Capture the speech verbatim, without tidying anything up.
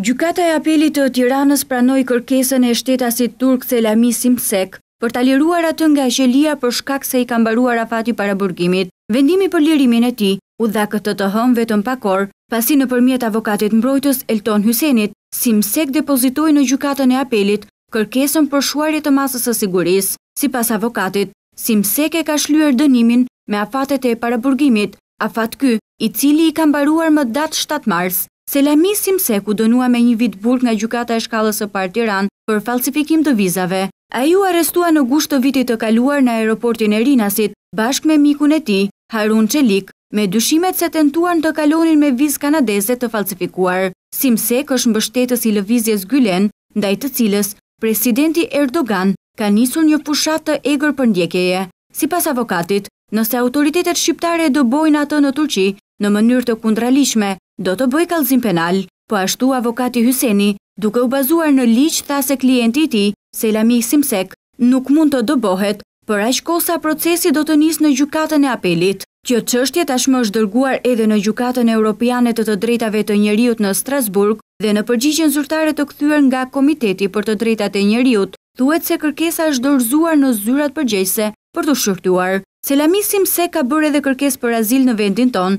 Gjykata e apelit të Tiranës pranoi kërkesën e shtetasit turk Selami Simsek për ta liruar atë nga qelia për shkak se i ka mbaruar afati para burgimit. Vendimi për lirimin e tij u dha këtë të hënë vetëm pak orë, pasi nëpërmjet avokatit mbrojtës Elton Hysenit, Simsek depozitoi në gjykatën e apelit kërkesën për shuarje të masës së sigurisë. Sipas avokatit, Simsek e ka shlyer dënimin me afatet e paraburgimit, afat ky i cili i ka mbaruar më datë shtatë mars. Selami Simsek u dënua me një vit burg nga gjykata e shkallës së parë Tiranë për falsifikim të vizave. Ai u arrestua në gusht të vitit të kaluar në aeroportin e Rinasit, bashkë me mikun e tij, Harun Çelik, me dyshimet se tentuan të kalonin me vizë kanadeze të falsifikuar. Simsek është mbështetës i lëvizjes Gülen, ndaj të cilës presidenti Erdogan ka nisur një fushat të egër për ndjekje. Sipas avokatit, nëse autoritetet shqiptare e dëbojnë atë në Turqi në mënyrë të kundraligjshme, do të bëj kallëzim penal, po ashtu avokati Hyseni, duke u bazuar në ligj, tha se klienti i tij, Selami Simsek, nuk mund të dëbohet, për aq kohë sa procesi do të nisë në gjykatën e apelit. Kjo çështje tashmë është dërguar edhe në Gjykatën Evropiane të të Drejtave të Njeriut në Strasburg dhe në përgjigjen zyrtare të kthyer nga Komiteti për të Drejtat e Njeriut, thuhet se kërkesa është dorëzuar në zyrat përgjegjëse për të shqyrtuar. Selami Simsek ka bërë edhe kërkesë për azil në vendin tonë,